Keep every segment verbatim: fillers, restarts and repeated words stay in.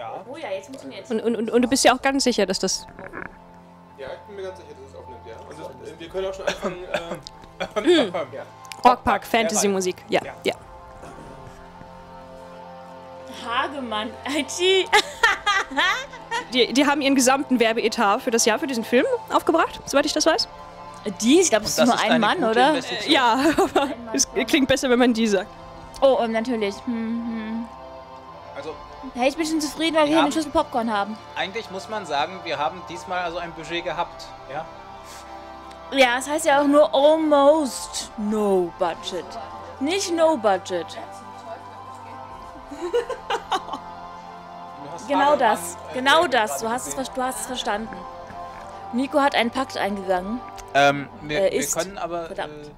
Ja. Oh ja, jetzt funktioniert es. Und, und, und, und du bist ja auch ganz sicher, dass das... Ja, ich bin mir ganz sicher, dass es aufnimmt, ja. Und das, wir können auch schon anfangen... Äh, mhm. ja. Rockpark, Fantasy-Musik, ja, ja. ja. Hagemann, I T. die, die haben ihren gesamten Werbeetat für das Jahr für diesen Film aufgebracht, soweit ich das weiß. Die? Ich glaube, es ist nur ein Mann, oder? Äh, ja, aber es klingt besser, wenn man die sagt. Oh, um, natürlich. Hm, hm. Also, hey, ich bin schon zufrieden, weil wir hier einen Schüssel Popcorn haben. Eigentlich muss man sagen, wir haben diesmal also ein Budget gehabt, ja? Ja, es heißt ja auch nur almost no budget. Nicht no budget. Genau das, genau das. Du hast es, du hast es verstanden. Nico hat einen Pakt eingegangen. Ähm, wir, äh, ist, wir können aber. Verdammt. Äh, wir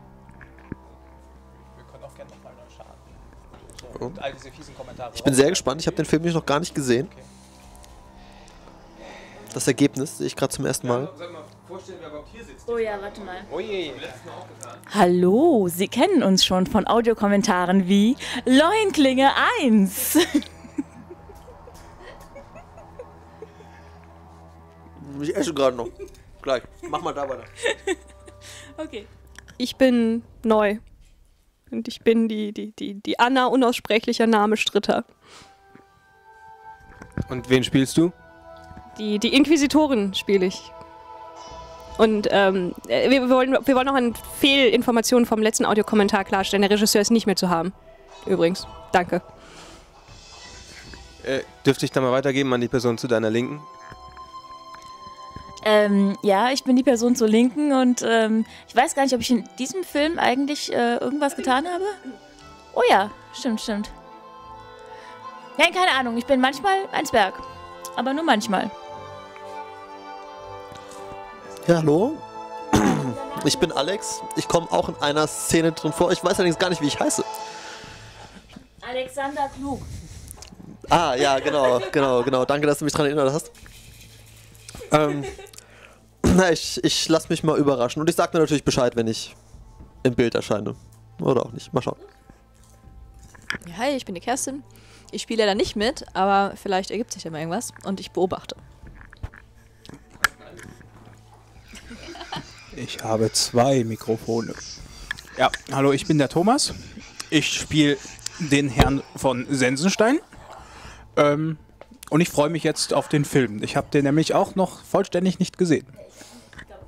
können auch gerne nochmal neu schaden. So, und all diese fiesen Kommentare. Ich bin sehr gespannt, ich habe den Film noch gar nicht gesehen. Okay. Das Ergebnis sehe ich gerade zum ersten Mal. Ja, sag mal, vorstellen, wer überhaupt hier sitzt. Oh ja, warte mal. Oh je. Im letzten Mal auch getan. Hallo, Sie kennen uns schon von Audiokommentaren wie Leuenklinge eins. Ich esse gerade noch. Gleich. Mach mal da weiter. Okay. Ich bin neu. Und ich bin die, die, die, die Anna, unaussprechlicher Name Stritter. Und wen spielst du? Die, die Inquisitorin spiele ich. Und ähm, wir wollen, wir wollen noch eine Fehlinformation vom letzten Audiokommentar klarstellen. Der Regisseur ist nicht mehr zu haben. Übrigens. Danke. Äh, dürfte ich da mal weitergeben an die Person zu deiner Linken? Ähm, ja, ich bin die Person zur Linken und ähm, ich weiß gar nicht, ob ich in diesem Film eigentlich äh, irgendwas getan habe. Oh ja, stimmt, stimmt. Nein, keine Ahnung, ich bin manchmal ein Zwerg. Aber nur manchmal. Ja, hallo. Ich bin Alex. Ich komme auch in einer Szene drin vor. Ich weiß allerdings gar nicht, wie ich heiße. Alexander Klug. Ah, ja, genau, genau, genau. Danke, dass du mich daran erinnert hast. Ähm, na, ich, ich lasse mich mal überraschen. Und ich sag mir natürlich Bescheid, wenn ich im Bild erscheine. Oder auch nicht. Mal schauen. Ja, hi, ich bin die Kerstin. Ich spiele da nicht mit, aber vielleicht ergibt sich ja mal irgendwas. Und ich beobachte. Ich habe zwei Mikrofone. Ja, hallo, ich bin der Thomas. Ich spiele den Herrn von Sensenstein. Ähm... Und ich freue mich jetzt auf den Film. Ich habe den nämlich auch noch vollständig nicht gesehen.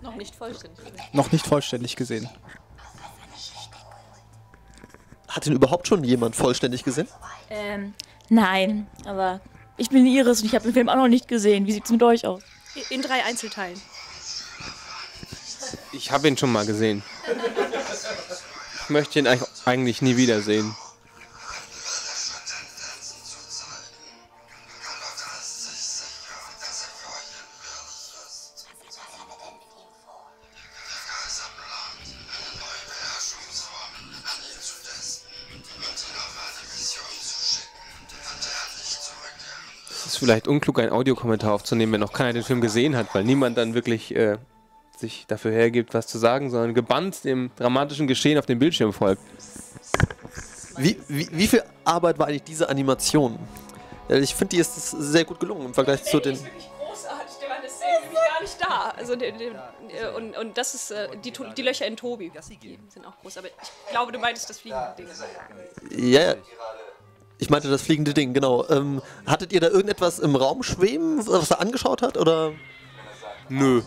Noch nicht vollständig gesehen. Noch nicht vollständig gesehen. Hat ihn überhaupt schon jemand vollständig gesehen? Ähm, nein. Aber ich bin Iris und ich habe den Film auch noch nicht gesehen. Wie sieht es mit euch aus? In drei Einzelteilen. Ich habe ihn schon mal gesehen. Ich möchte ihn eigentlich nie wiedersehen. Vielleicht unklug, einen Audiokommentar aufzunehmen, wenn noch keiner den Film gesehen hat, weil niemand dann wirklich äh, sich dafür hergibt, was zu sagen, sondern gebannt dem dramatischen Geschehen auf dem Bildschirm folgt. Wie, wie, wie viel Arbeit war eigentlich diese Animation? Ich finde, die ist sehr gut gelungen im Vergleich zu den... großartig, der war eine Szene nämlich gar nicht da. Also, den, den, und, und das ist äh, die, die Löcher in Tobi. Die sind auch groß, aber ich glaube, du meintest das fliegende Ding. Ja, ja. Ich meinte das fliegende Ding, genau. Ähm, hattet ihr da irgendetwas im Raum schweben, was er angeschaut hat, oder? Nö.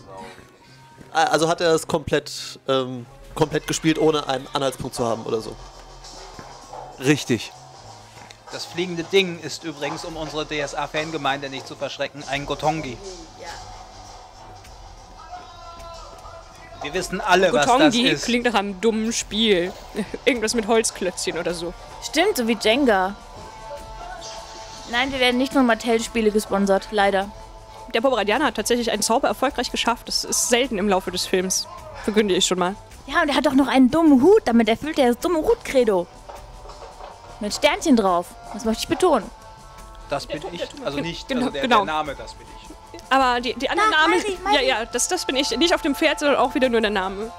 Also hat er es komplett, ähm, komplett gespielt, ohne einen Anhaltspunkt zu haben oder so? Richtig. Das fliegende Ding ist übrigens, um unsere D S A-Fangemeinde nicht zu verschrecken, ein Gotongi. Wir wissen alle, was das ist. Klingt nach einem dummen Spiel. Irgendwas mit Holzklötzchen oder so. Stimmt, so wie Jenga. Nein, wir werden nicht von Mattel-Spiele gesponsert, leider. Der Pomeranianer hat tatsächlich einen Zauber erfolgreich geschafft. Das ist selten im Laufe des Films. Verkünde ich schon mal. Ja, und er hat doch noch einen dummen Hut. Damit erfüllt er das dumme Hut-Credo. Mit Sternchen drauf. Das möchte ich betonen. Das bin ich, also nicht also der, genau. der Name, das bin ich. Aber die, die anderen Namen... Ja, ja, das, das bin ich. Nicht auf dem Pferd, sondern auch wieder nur der Name.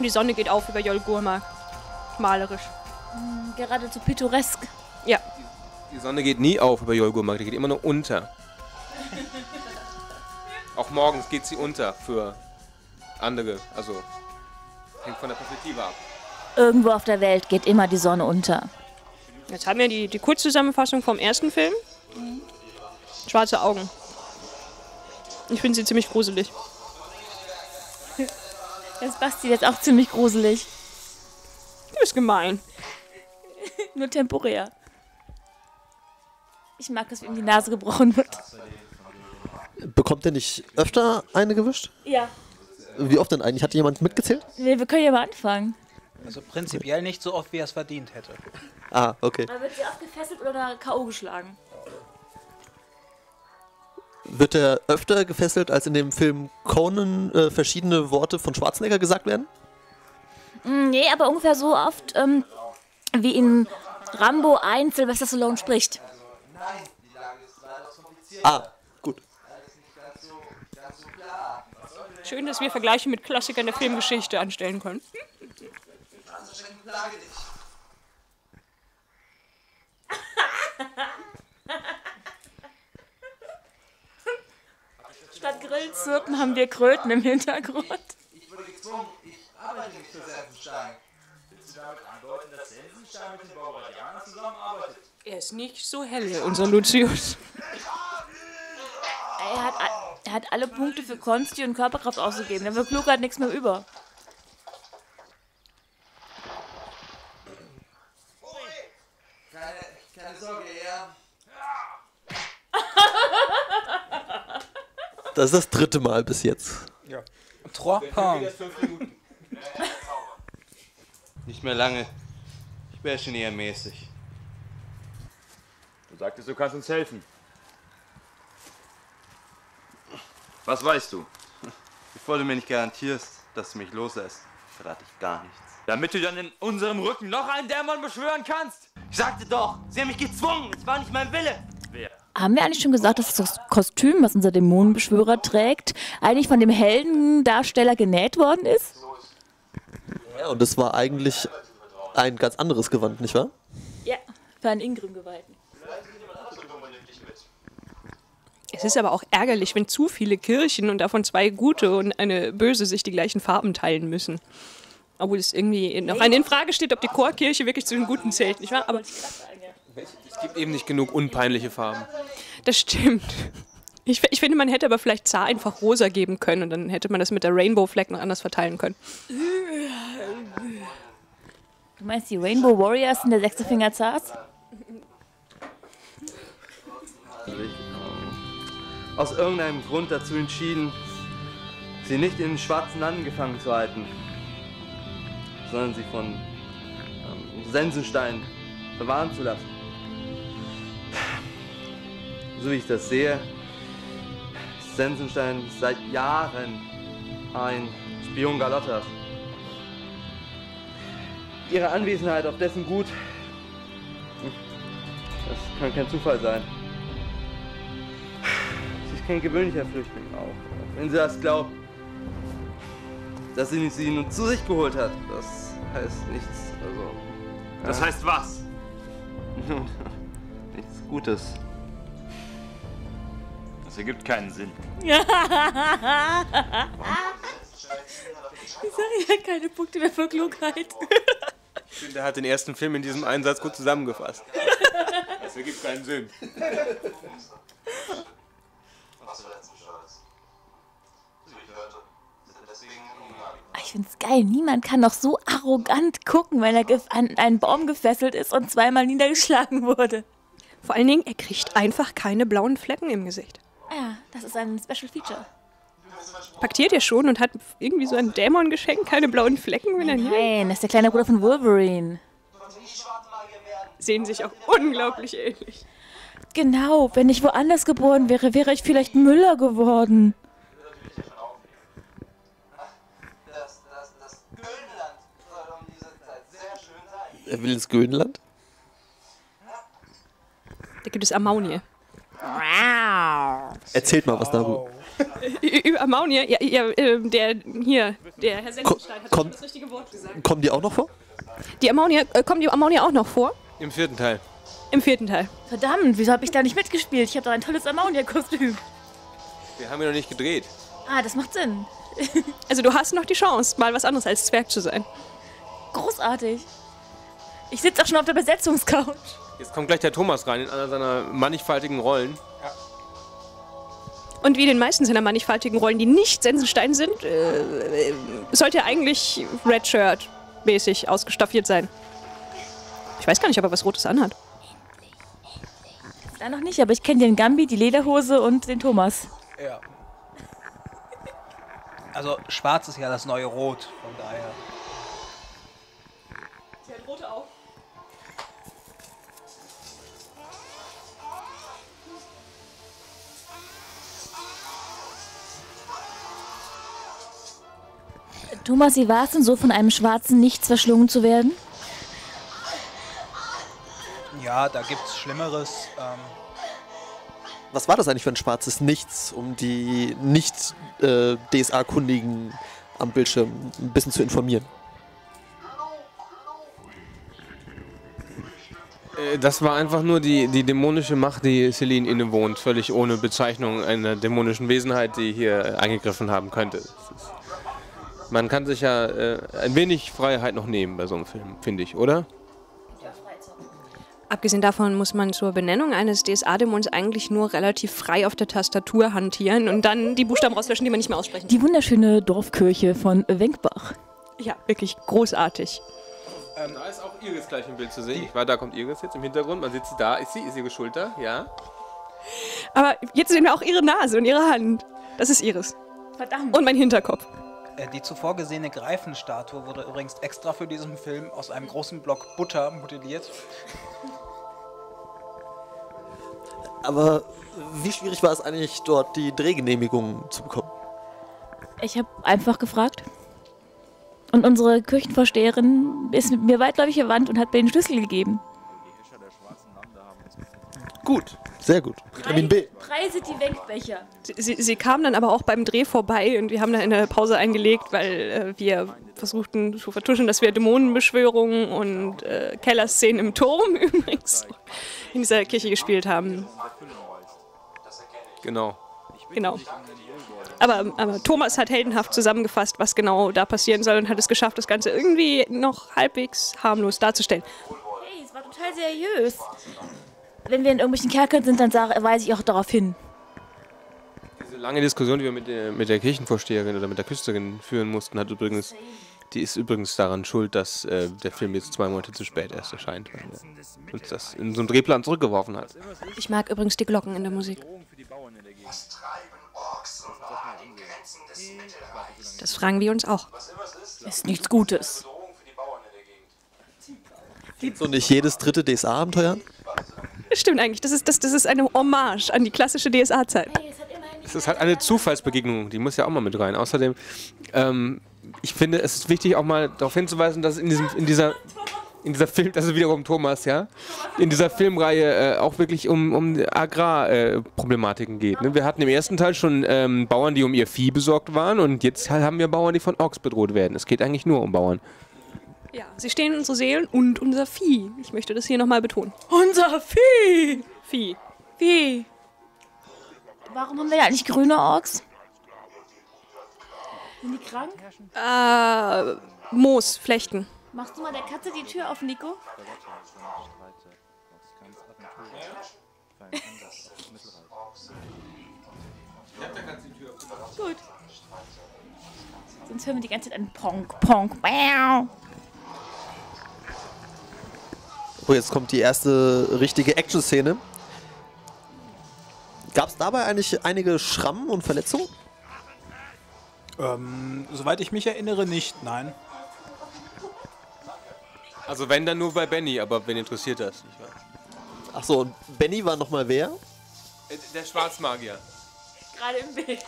Und die Sonne geht auf über Yol'Ghurmak. Malerisch. Hm, geradezu pittoresk. Ja. Die, die Sonne geht nie auf über Yol'Ghurmak, die geht immer nur unter. Auch morgens geht sie unter für andere. Also, hängt von der Perspektive ab. Irgendwo auf der Welt geht immer die Sonne unter. Jetzt haben wir die, die Kurzzusammenfassung vom ersten Film. Mhm. Schwarze Augen. Ich finde sie ziemlich gruselig. Das Basti jetzt auch ziemlich gruselig. Du bist gemein. Nur temporär. Ich mag, dass ihm die Nase gebrochen wird. Bekommt er nicht öfter eine gewischt? Ja. Wie oft denn eigentlich? Hat jemand mitgezählt? Nee, wir können ja mal anfangen. Also prinzipiell nicht so oft, wie er es verdient hätte. Ah, okay. Aber wird sie oft gefesselt oder K O geschlagen? Wird er öfter gefesselt, als in dem Film Conan äh, verschiedene Worte von Schwarzenegger gesagt werden? Nee, aber ungefähr so oft, ähm, wie in Rambo eins Sylvester Stallone spricht. Ah, gut. Schön, dass wir Vergleiche mit Klassikern der Filmgeschichte anstellen können. Statt Grillzirpen haben wir Kröten im Hintergrund. Ich, ich wurde gezwungen, ich arbeite nicht für Sensenstein. Willst du damit andeuten, dass Sensenstein mit den Bauerdianern zusammenarbeitet? Er ist nicht so helle, unser Lucius. Er hat, er hat alle Punkte für Konsti und Körperkraft ausgegeben. Dann wird Klugheit nichts mehr über. Keine, keine Sorge, ja. Das ist das dritte Mal bis jetzt. Ja. Trois Pounds. Nicht mehr lange. Ich wäre schon eher mäßig. Du sagtest, du kannst uns helfen. Was weißt du? Bevor du mir nicht garantierst, dass du mich loslässt, verrate ich gar nichts. Damit du dann in unserem Rücken noch einen Dämon beschwören kannst. Ich sagte doch, sie haben mich gezwungen. Es war nicht mein Wille. Wer? Haben wir eigentlich schon gesagt, dass das Kostüm, was unser Dämonenbeschwörer trägt, eigentlich von dem Heldendarsteller genäht worden ist? Ja, und das war eigentlich ein ganz anderes Gewand, nicht wahr? Ja, für einen Ingrim-Geweihten. Es ist aber auch ärgerlich, wenn zu viele Kirchen und davon zwei gute und eine böse sich die gleichen Farben teilen müssen. Obwohl es irgendwie noch eine in Frage steht, ob die Chorkirche wirklich zu den Guten zählt, nicht wahr? Aber es gibt eben nicht genug unpeinliche Farben. Das stimmt. Ich, ich finde, man hätte aber vielleicht Zar einfach rosa geben können und dann hätte man das mit der Rainbow Flag noch anders verteilen können. Du meinst, die Rainbow Warriors sind der sechste Finger Zars? Aus irgendeinem Grund dazu entschieden, sie nicht in den schwarzen Landen gefangen zu halten, sondern sie von ähm, Sensenstein bewahren zu lassen. So wie ich das sehe, ist Sensenstein seit Jahren ein Spion Galottas. Ihre Anwesenheit auf dessen Gut, das kann kein Zufall sein. Sie ist kein gewöhnlicher Flüchtling, auch wenn sie das glaubt, dass sie sie nun zu sich geholt hat. Das heißt nichts. Also, ja. Das heißt was? Nichts Gutes. Das ergibt keinen Sinn. Ich sage ja keine Punkte mehr für Klugheit. Ich finde, der hat den ersten Film in diesem einen Satz gut zusammengefasst. Das ergibt keinen Sinn. Ich finde es geil. Niemand kann noch so arrogant gucken, wenn er an einen Baum gefesselt ist und zweimal niedergeschlagen wurde. Vor allen Dingen, er kriegt einfach keine blauen Flecken im Gesicht. Ja, das ist ein Special Feature. Paktiert er schon und hat irgendwie so ein Dämon-Geschenk, keine blauen Flecken, wenn er nicht... Nein, das ist der kleine Bruder von Wolverine. Sehen sich auch unglaublich ähnlich. Genau, wenn ich woanders geboren wäre, wäre ich vielleicht Müller geworden. Das, das, das Göhnland soll um diese Zeit sehr schön sein. Er will ins Göhnland? Da gibt es Ammonie. Erzählt mal was darüber. Über Maunier? Ja, ja, der hier, der Herr Sensenstein hat Komm, das richtige Wort gesagt. Kommen die auch noch vor? Die Ammonier, äh, kommen die Ammonier auch noch vor? Im vierten Teil. Im vierten Teil. Verdammt, wieso habe ich da nicht mitgespielt? Ich habe doch ein tolles Ammonier-Kostüm. Wir haben ja noch nicht gedreht. Ah, das macht Sinn. Also du hast noch die Chance, mal was anderes als Zwerg zu sein. Großartig. Ich sitze auch schon auf der Besetzungscouch. Jetzt kommt gleich der Thomas rein in einer seiner mannigfaltigen Rollen. Ja. Und wie den meisten seiner mannigfaltigen Rollen, die nicht Sensenstein sind, äh, sollte er eigentlich Redshirt-mäßig ausgestaffiert sein. Ich weiß gar nicht, ob er was Rotes anhat. Da noch nicht, aber ich kenne den Gambi, die Lederhose und den Thomas. Ja. Also schwarz ist ja das neue Rot, von daher. Sie hat rote Augen. Thomas, wie war es denn so, von einem Schwarzen Nichts verschlungen zu werden? Ja, da gibt's Schlimmeres. Ähm Was war das eigentlich für ein schwarzes Nichts, um die nicht-D S A-Kundigen äh, am Bildschirm ein bisschen zu informieren? Äh, das war einfach nur die, die dämonische Macht, die Celine innewohnt, völlig ohne Bezeichnung einer dämonischen Wesenheit, die hier eingegriffen haben könnte. Man kann sich ja äh, ein wenig Freiheit noch nehmen bei so einem Film, finde ich, oder? Abgesehen davon muss man zur Benennung eines D S A-Dämons eigentlich nur relativ frei auf der Tastatur hantieren und dann die Buchstaben rauslöschen, die man nicht mehr aussprechen kann. Die wunderschöne Dorfkirche von Wenkbach. Ja, wirklich großartig. Ähm, da ist auch Iris gleich im Bild zu sehen. Ich war, da kommt Iris jetzt im Hintergrund. Man sieht sie da. Ist sie? Ist ihre Schulter? Ja. Aber jetzt sehen wir auch ihre Nase und ihre Hand. Das ist Iris. Verdammt. Und mein Hinterkopf. Die zuvor gesehene Greifenstatue wurde übrigens extra für diesen Film aus einem großen Block Butter modelliert. Aber wie schwierig war es eigentlich, dort die Drehgenehmigung zu bekommen? Ich habe einfach gefragt. Und unsere Kirchenvorsteherin ist mit mir weitläufig verwandt und hat mir den Schlüssel gegeben. Die Escher der schwarzen Lande haben uns gefunden. Gut. Sehr gut. Vitamin B. Preise die Wenkbecher. Sie, sie, sie kamen dann aber auch beim Dreh vorbei und wir haben dann eine Pause eingelegt, weil äh, wir versuchten zu vertuschen, dass wir Dämonenbeschwörungen und äh, Kellerszenen im Turm übrigens in dieser Kirche gespielt haben. Genau. Genau. Aber, aber Thomas hat heldenhaft zusammengefasst, was genau da passieren soll und hat es geschafft, das Ganze irgendwie noch halbwegs harmlos darzustellen. Hey, es war total seriös. Wenn wir in irgendwelchen Kerkern sind, dann weise ich auch darauf hin. Diese lange Diskussion, die wir mit der, mit der Kirchenvorsteherin oder mit der Küsterin führen mussten, hat übrigens, die ist übrigens daran schuld, dass äh, der Film jetzt zwei Monate zu spät erst erscheint, weil er uns das in so einem Drehplan zurückgeworfen hat. Ich mag übrigens die Glocken in der Musik. Das fragen wir uns auch. Das ist nichts Gutes. So nicht jedes dritte D S A-Abenteuer? Stimmt eigentlich, das ist, das, das ist eine Hommage an die klassische D S A-Zeit. Es ist halt eine Zufallsbegegnung, die muss ja auch mal mit rein. Außerdem, ähm, ich finde, es ist wichtig auch mal darauf hinzuweisen, dass in, diesem, in, dieser, in dieser Film, das ist wiederum Thomas, ja, in dieser Filmreihe äh, auch wirklich um, um Agrarproblematiken äh, geht. Ne? Wir hatten im ersten Teil schon ähm, Bauern, die um ihr Vieh besorgt waren und jetzt haben wir Bauern, die von Orks bedroht werden. Es geht eigentlich nur um Bauern. Ja, sie stehen unsere Seelen und unser Vieh. Ich möchte das hier nochmal betonen. Unser Vieh! Vieh. Vieh. Warum haben wir ja eigentlich grüne Orks? Sind die krank? Äh, Moos, Flechten. Machst du mal der Katze die Tür auf, Nico? Ich hab der Katze die Tür aufgemacht. Gut. Sonst hören wir die ganze Zeit einen Ponk, Ponk, Miau. Oh, jetzt kommt die erste richtige Action-Szene. Gab es dabei eigentlich einige Schrammen und Verletzungen? Ähm, soweit ich mich erinnere, nicht, nein. Also wenn, dann nur bei Benny, aber wen interessiert das? Achso, und Benny war nochmal wer? Der Schwarzmagier. Gerade im Bild.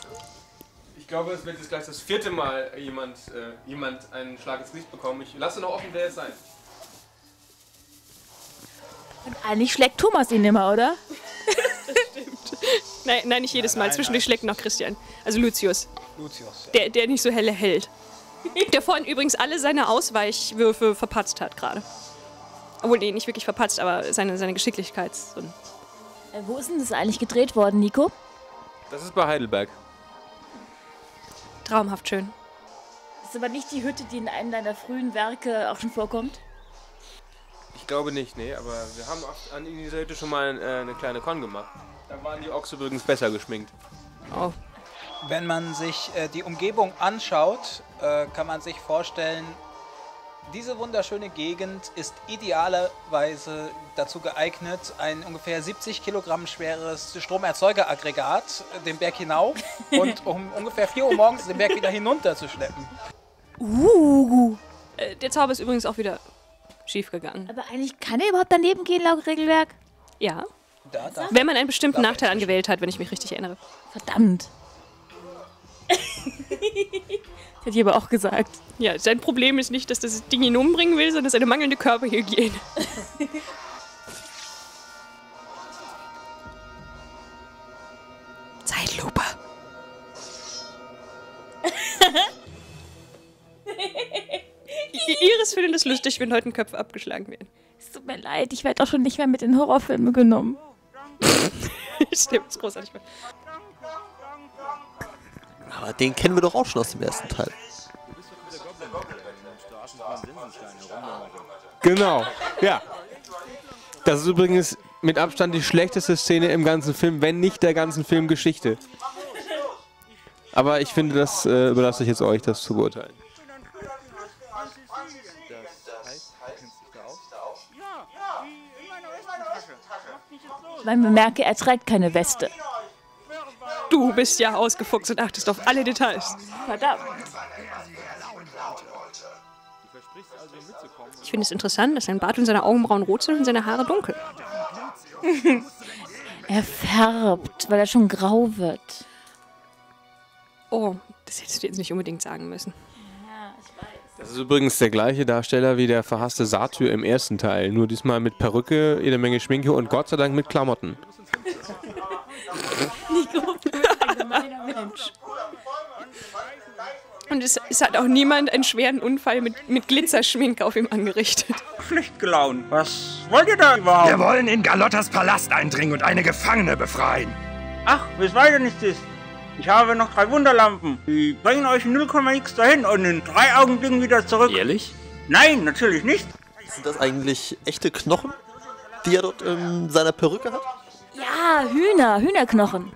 Ich glaube, es wird jetzt gleich das vierte Mal jemand, äh, jemand einen Schlag ins Gesicht bekommen. Ich lasse noch offen, wer es sein. Und eigentlich schlägt Thomas ihn immer, oder? Das stimmt. Nein, nein, nicht jedes nein, Mal. Nein, Zwischendurch nein. schlägt noch Christian. Also Lucius. Lucius. Ja. Der, der nicht so helle hält. Der vorhin übrigens alle seine Ausweichwürfe verpatzt hat gerade. Obwohl, nee, nicht wirklich verpatzt, aber seine, seine Geschicklichkeit. Äh, wo ist denn das eigentlich gedreht worden, Nico? Das ist bei Heidelberg. Traumhaft schön. Das ist aber nicht die Hütte, die in einem deiner frühen Werke auch schon vorkommt? Ich glaube nicht, nee, aber wir haben auch an dieser Hütte schon mal äh, eine kleine Con gemacht. Da waren die Ochse übrigens besser geschminkt. Oh. Wenn man sich äh, die Umgebung anschaut, äh, kann man sich vorstellen, diese wunderschöne Gegend ist idealerweise dazu geeignet, ein ungefähr siebzig Kilogramm schweres Stromerzeuger-Aggregat den Berg hinauf und um ungefähr vier Uhr morgens den Berg wieder hinunter zu schleppen. Uh, äh, der Zauber ist übrigens auch wieder schief gegangen. Aber eigentlich kann er überhaupt daneben gehen, laut Regelwerk? Ja. Da, da, wenn man einen bestimmten da, Nachteil angewählt hat, wenn ich mich richtig erinnere. Verdammt. Das hätte ich aber auch gesagt. Ja, sein Problem ist nicht, dass das Ding ihn umbringen will, sondern seine mangelnde Körperhygiene. Zeitlupe. Iris findet es lustig, wenn heute Köpfe abgeschlagen werden. Es tut mir leid, ich werde auch schon nicht mehr mit in Horrorfilme genommen. Stimmt, ist großartig. Aber den kennen wir doch auch schon aus dem ersten Teil. Genau, ja. Das ist übrigens mit Abstand die schlechteste Szene im ganzen Film, wenn nicht der ganzen Filmgeschichte. Aber ich finde, das äh, überlasse ich jetzt euch, das zu beurteilen. Man bemerke, er trägt keine Weste. Du bist ja ausgefuchst und achtest auf alle Details. Verdammt. Ich finde es interessant, dass sein Bart und seine Augenbrauen rot sind und seine Haare dunkel. Er färbt, weil er schon grau wird. Oh, das hättest du jetzt nicht unbedingt sagen müssen. Ja, ich weiß. Das ist übrigens der gleiche Darsteller wie der verhasste Satyr im ersten Teil. Nur diesmal mit Perücke, jede Menge Schminke und Gott sei Dank mit Klamotten. Nico, gemeiner Mensch. Und es, es hat auch niemand einen schweren Unfall mit, mit Glitzerschminke auf ihm angerichtet. Pflichtclown, was wollt ihr da überhaupt? Wir wollen in Galottas Palast eindringen und eine Gefangene befreien. Ach, wisst weiter nichts ist. Ich habe noch drei Wunderlampen. Die bringen euch null Komma nix dahin und in drei Augenblicken wieder zurück. Ehrlich? Nein, natürlich nicht. Sind das eigentlich echte Knochen, die er dort in seiner Perücke hat? Ja, Hühner, Hühnerknochen.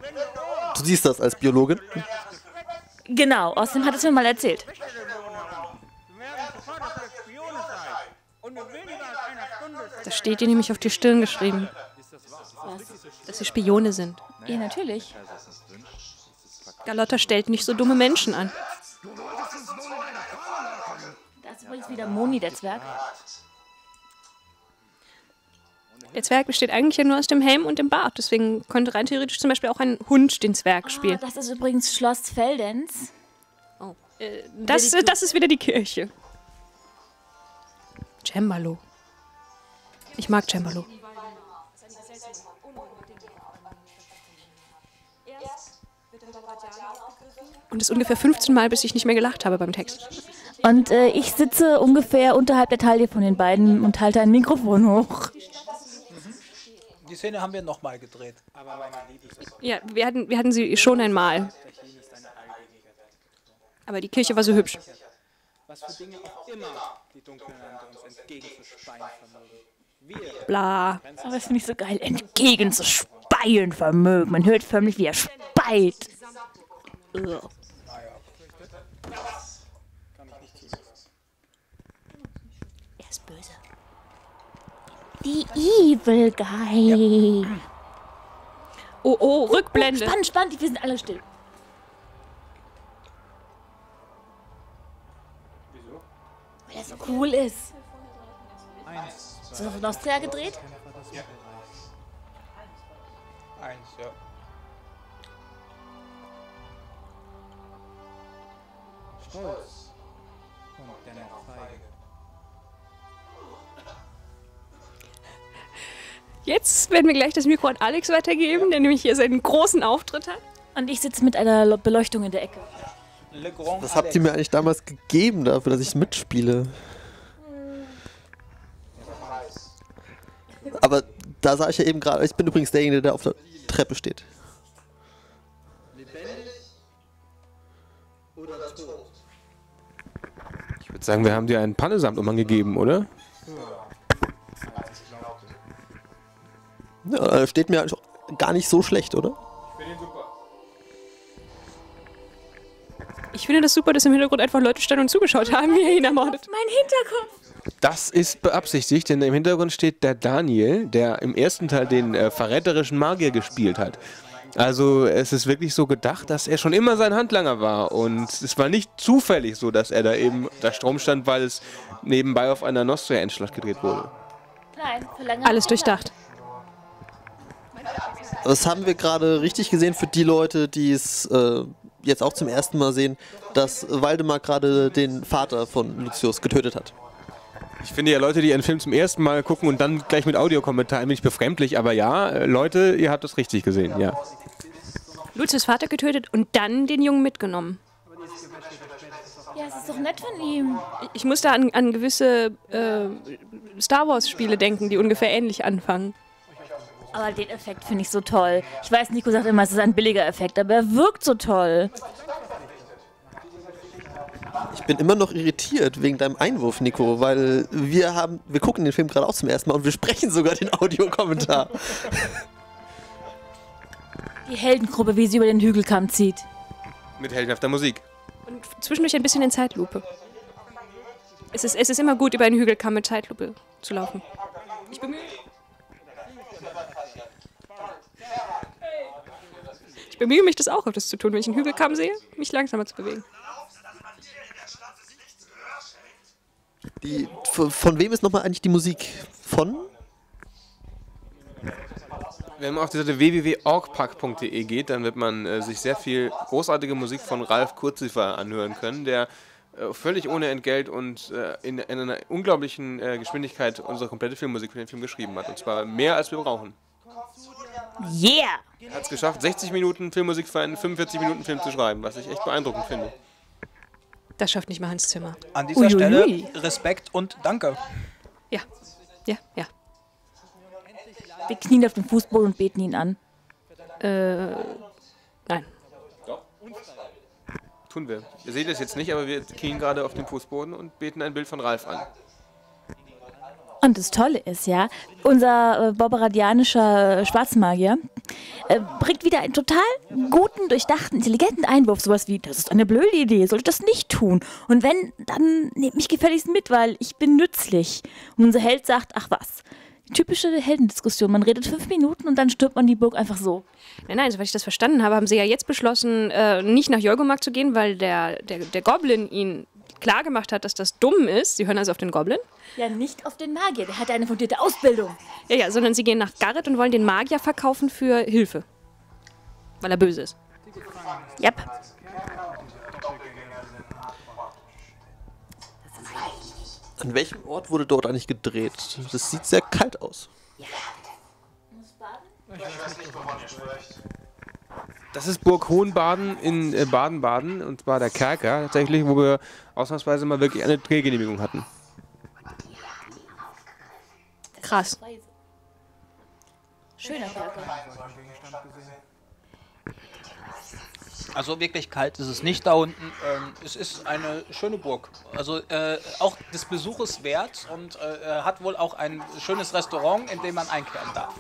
Du siehst das als Biologin? Genau, außerdem hat es mir mal erzählt. Das steht dir nämlich auf die Stirn geschrieben. Was? Dass sie Spione sind. Ja, natürlich. Galotta stellt nicht so dumme Menschen an. Da ist übrigens wieder Moni, der Zwerg. Der Zwerg besteht eigentlich ja nur aus dem Helm und dem Bart. Deswegen könnte rein theoretisch zum Beispiel auch ein Hund den Zwerg spielen. Ah, das ist übrigens Schloss Feldenz. Oh. Äh, das, äh, das ist wieder die Kirche. Cembalo. Ich mag Cembalo. Und das ungefähr fünfzehn Mal, bis ich nicht mehr gelacht habe beim Text. Und äh, ich sitze ungefähr unterhalb der Taille von den beiden und halte ein Mikrofon hoch. Die Szene haben wir nochmal gedreht. Ja, wir hatten, wir hatten sie schon einmal. Aber die Kirche war so hübsch. Bla. Aber das finde ich so geil. Entgegenzuspeien vermögen. Man hört förmlich, wie er speit. Ugh. Er ist böse. The Evil Guy. Ja. Oh, oh, Rückblende. Oh, spannend, spannend, wir sind alle still. Wieso? Weil er so cool ist. Eins. Ist das von Austria gedreht? Ja. Eins, ja. Stolz. Und deine Feige. Jetzt werden wir gleich das Mikro an Alex weitergeben, der nämlich hier seinen großen Auftritt hat. Und ich sitze mit einer Beleuchtung in der Ecke. Was habt ihr mir eigentlich damals gegeben dafür, dass ich mitspiele? Aber da sah ich ja eben gerade, ich bin übrigens derjenige, der auf der Treppe steht. Ich würde sagen, wir haben dir einen Pannesamtumhang gegeben, oder? Ja, steht mir eigentlich auch gar nicht so schlecht, oder? Ich finde ihn super. Ich finde das super, dass im Hintergrund einfach Leute standen und zugeschaut haben, wie er ihn ermordet. Mein Hinterkopf! Das ist beabsichtigt, denn im Hintergrund steht der Daniel, der im ersten Teil den äh, verräterischen Magier gespielt hat. Also es ist wirklich so gedacht, dass er schon immer sein Handlanger war und es war nicht zufällig so, dass er da eben da Strom stand, weil es nebenbei auf einer Nostria-Endschlacht gedreht wurde. Nein, alles durchdacht. Das haben wir gerade richtig gesehen für die Leute, die es äh, jetzt auch zum ersten Mal sehen, dass Waldemar gerade den Vater von Lucius getötet hat. Ich finde ja Leute, die einen Film zum ersten Mal gucken und dann gleich mit Audiokommentaren, bin ich befremdlich, aber ja, Leute, ihr habt das richtig gesehen, ja. Lucius Vater getötet und dann den Jungen mitgenommen. Ja, es ist doch nett von ihm. Ich muss da an, an gewisse äh, Star Wars-Spiele denken, die ungefähr ähnlich anfangen. Aber den Effekt finde ich so toll. Ich weiß, Nico sagt immer, es ist ein billiger Effekt, aber er wirkt so toll. Ich bin immer noch irritiert wegen deinem Einwurf, Nico, weil wir haben, wir gucken den Film gerade auch zum ersten Mal und wir sprechen sogar den Audiokommentar. Die Heldengruppe, wie sie über den Hügelkamm zieht. Mit heldenhafter Musik. Und zwischendurch ein bisschen in Zeitlupe. Es ist, es ist immer gut, über einen Hügelkamm mit Zeitlupe zu laufen. Ich bemühe mich. Ich bemühe mich, das auch auf das zu tun, wenn ich einen Hügelkamm sehe, mich langsamer zu bewegen. Die, von, von wem ist nochmal eigentlich die Musik? Von? Wenn man auf die Seite w w w punkt orgpack punkt de geht, dann wird man äh, sich sehr viel großartige Musik von Ralf Kurzsiefer anhören können, der äh, völlig ohne Entgelt und äh, in, in einer unglaublichen äh, Geschwindigkeit unsere komplette Filmmusik für den Film geschrieben hat. Und zwar mehr, als wir brauchen. Yeah! Er hat es geschafft, sechzig Minuten Filmmusik für einen fünfundvierzig Minuten Film zu schreiben, was ich echt beeindruckend finde. Das schafft nicht mal Hans Zimmer. An dieser Uiuiui. Stelle Respekt und Danke. Ja, ja, ja. Wir knien auf dem Fußboden und beten ihn an. Äh, nein. Doch. Tun wir. Ihr seht das jetzt nicht, aber wir knien gerade auf dem Fußboden und beten ein Bild von Ralf an. Und das Tolle ist ja, unser äh, bobberadianischer äh, Schwarzmagier äh, bringt wieder einen total guten, durchdachten, intelligenten Einwurf. Sowas wie, das ist eine blöde Idee, sollte das nicht tun. Und wenn, dann nehmt mich gefälligst mit, weil ich bin nützlich. Und unser Held sagt, ach was. Die typische Heldendiskussion, man redet fünf Minuten und dann stirbt man die Burg einfach so. Nein, nein, soweit ich das verstanden habe, haben sie ja jetzt beschlossen, äh, nicht nach Jorgomark zu gehen, weil der, der, der Goblin ihn... klar gemacht hat, dass das dumm ist. Sie hören also auf den Goblin? Ja, nicht auf den Magier. Der hat eine fundierte Ausbildung. Ja, ja, sondern sie gehen nach Gareth und wollen den Magier verkaufen für Hilfe. Weil er böse ist. Yep. An welchem Ort wurde dort eigentlich gedreht? Das sieht sehr kalt aus. Ja. Ich weiß nicht, wovon ihr sprecht. Das ist Burg Hohenbaden in Baden-Baden, und zwar der Kerker, tatsächlich, wo wir ausnahmsweise mal wirklich eine Drehgenehmigung hatten. Krass. Schöner Kerker. Also wirklich kalt ist es nicht da unten. Ähm, es ist eine schöne Burg. Also äh, auch des Besuches wert und äh, hat wohl auch ein schönes Restaurant, in dem man einkehren darf.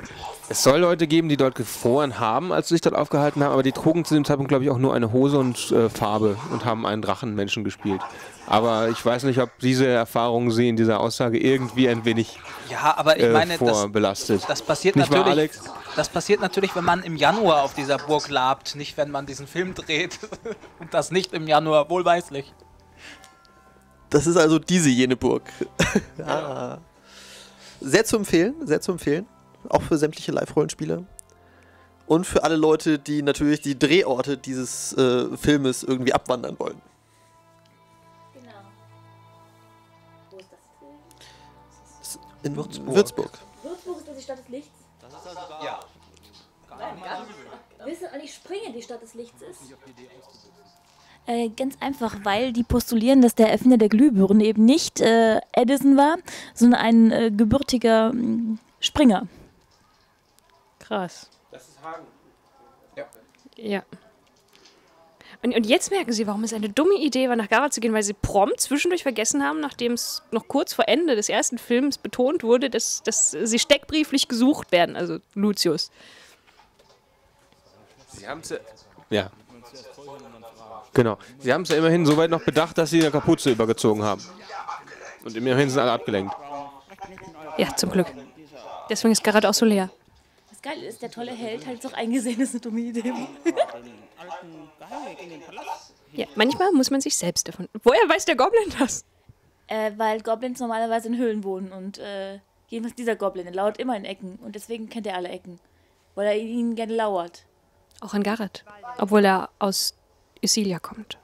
Es soll Leute geben, die dort gefroren haben, als sie sich dort aufgehalten haben, aber die trugen zu dem Zeitpunkt, glaube ich, auch nur eine Hose und äh, Farbe und haben einen Drachenmenschen gespielt. Aber ich weiß nicht, ob diese Erfahrungen Sie in dieser Aussage irgendwie ein wenig ja, aber ich meine, äh, vorbelastet. Das, das passiert nicht natürlich, Alex? Das passiert natürlich, wenn man im Januar auf dieser Burg labt, nicht wenn man diesen Film dreht. Und das nicht im Januar, wohlweislich. Das ist also diese jene Burg. Ja. Sehr zu empfehlen, sehr zu empfehlen. Auch für sämtliche Live-Rollenspieler. Und für alle Leute, die natürlich die Drehorte dieses äh, Filmes irgendwie abwandern wollen. In Würzburg. Würzburg. Würzburg ist die Stadt des Lichts. Ja. Nein, gar nicht. Wissen eigentlich springen, die Stadt des Lichts ist? Äh, ganz einfach, weil die postulieren, dass der Erfinder der Glühbirne eben nicht äh, Edison war, sondern ein äh, gebürtiger mh, Springer. Krass. Das ist Hagen. Ja. Ja. Und, und jetzt merken sie, warum es eine dumme Idee war, nach Gara zu gehen, weil sie prompt zwischendurch vergessen haben, nachdem es noch kurz vor Ende des ersten Films betont wurde, dass, dass sie steckbrieflich gesucht werden, also Lucius. Sie haben es ja, ja. Genau. Sie haben es ja immerhin so weit noch bedacht, dass sie eine Kapuze übergezogen haben. Und immerhin sind alle abgelenkt. Ja, zum Glück. Deswegen ist Gara auch so leer. Geil ist, der tolle Held hat es auch eingesehen, das ist eine dumme Idee. Ja, manchmal muss man sich selbst davon... Woher weiß der Goblin das? Äh, weil Goblins normalerweise in Höhlen wohnen und äh, jedenfalls dieser Goblin, der lauert immer in Ecken und deswegen kennt er alle Ecken, weil er ihnen gerne lauert. Auch an Gareth, obwohl er aus Isilia kommt.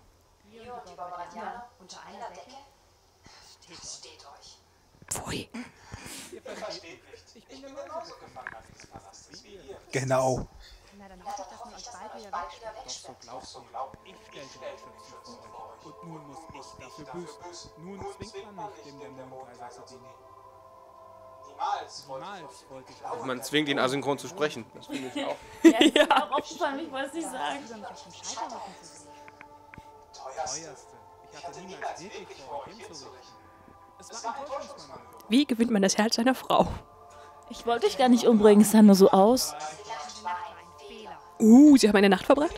Ja. Pfui. Genau. Man zwingt ihn asynchron zu sprechen. Das finde ich auch. Ja, das ist auch aufgefallen, ich wollte es nicht sagen. Wie gewinnt man das Herz einer Frau? Ich wollte dich gar nicht umbringen, es sah nur so aus. Uh, Sie haben eine Nacht verbracht?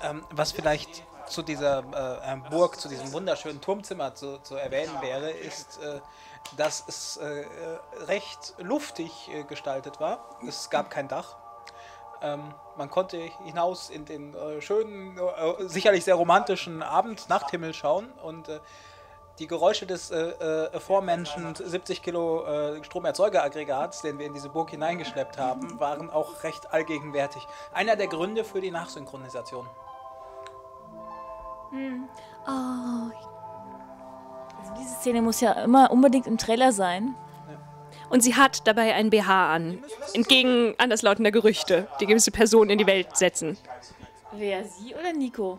Ähm, was vielleicht zu dieser äh, Burg, zu diesem wunderschönen Turmzimmer zu, zu erwähnen wäre, ist, äh, dass es äh, recht luftig äh, gestaltet war. Es gab kein Dach. Ähm, man konnte hinaus in den äh, schönen, äh, sicherlich sehr romantischen Abend-Nachthimmel schauen und äh, die Geräusche des äh, äh, aforementioned siebzig Kilo äh, Stromerzeugeraggregats, den wir in diese Burg hineingeschleppt haben, waren auch recht allgegenwärtig. Einer der Gründe für die Nachsynchronisation. Hm. Oh. Also diese Szene muss ja immer unbedingt im Trailer sein. Ja. Und sie hat dabei ein B H an, entgegen anderslautender Gerüchte, die gewisse Personen in die Welt setzen. Wer, sie oder Nico?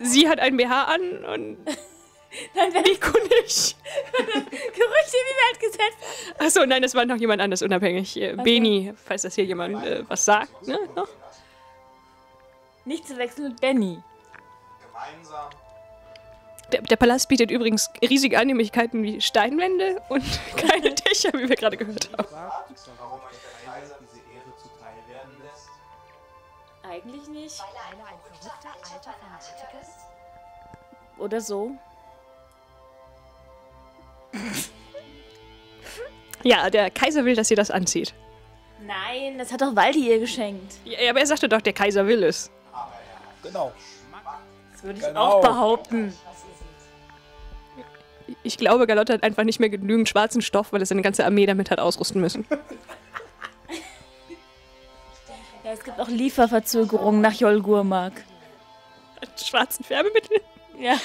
Sie hat ein B H an und nein, Nico nicht. Gerüchte in die Welt gesetzt. Achso, nein, das war noch jemand anders, unabhängig. Okay. Beni, falls das hier jemand äh, was sagt. Ne? Noch? Nicht zu wechseln mit Benny. Gemeinsam. Der, der Palast bietet übrigens riesige Annehmlichkeiten wie Steinwände und keine Dächer, wie wir gerade gehört haben. Warum euch der Kaiser diese Ehre zuteil werden lässt? Eigentlich nicht. Weil er ein verrückter alter Fanatiker ist. Oder so. Ja, der Kaiser will, dass sie das anzieht. Nein, das hat doch Waldi ihr geschenkt. Ja, aber er sagte doch, der Kaiser will es. Genau. Das würde ich genau auch behaupten. Ich glaube, Galotta hat einfach nicht mehr genügend schwarzen Stoff, weil er seine ganze Armee damit hat ausrüsten müssen. Ja, es gibt auch Lieferverzögerungen nach Yol'Ghurmak. Schwarzen Färbemittel? Ja.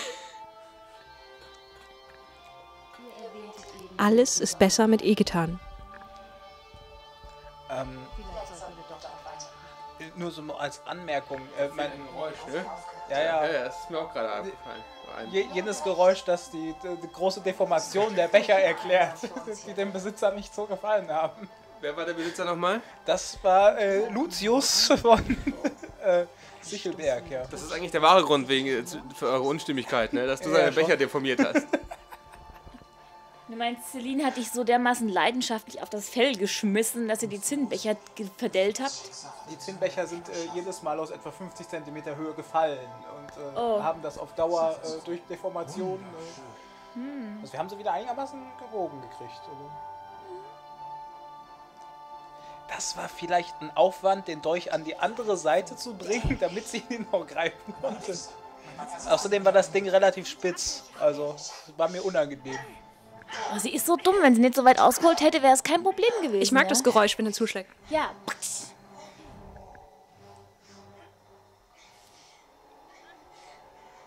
Alles ist besser mit E getan. Ähm, nur so als Anmerkung. Äh, mein Geräusch, ne? Ja, ja. Ja, das ist mir auch gerade aufgefallen. Je, jenes Geräusch, das die, die große Deformation der Becher erklärt, die dem Besitzer nicht so gefallen haben. Wer war der Besitzer nochmal? Das war äh, Lucius von äh, Sichelberg, ja. Das ist eigentlich der wahre Grund wegen, für eure Unstimmigkeit, ne? Dass du ja, seine Becher deformiert hast. Du meinst, Celine hat dich so dermaßen leidenschaftlich auf das Fell geschmissen, dass ihr die Zinnbecher verdellt habt? Die Zinnbecher sind äh, jedes Mal aus etwa fünfzig Zentimeter Höhe gefallen und äh, oh. haben das auf Dauer äh, durch Deformation. Äh, hm. Also wir haben sie wieder einigermaßen gewogen gekriegt. Also. Das war vielleicht ein Aufwand, den Dolch an die andere Seite zu bringen, damit sie ihn noch greifen konnte. Außerdem war das Ding relativ spitz, also war mir unangenehm. Oh, sie ist so dumm, wenn sie nicht so weit ausgeholt hätte, wäre es kein Problem gewesen. Ich mag ja das Geräusch, wenn er zuschlägt. Ja.